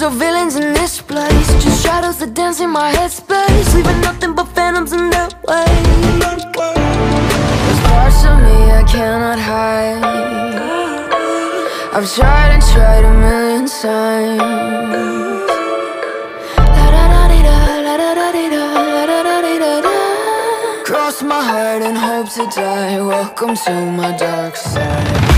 heroes or villains in this place, just shadows that dance in my headspace, leaving nothing but phantoms in their way. There's parts of me I cannot hide. I've tried and tried a million times. Cross my heart and hope to die. Welcome to my dark side.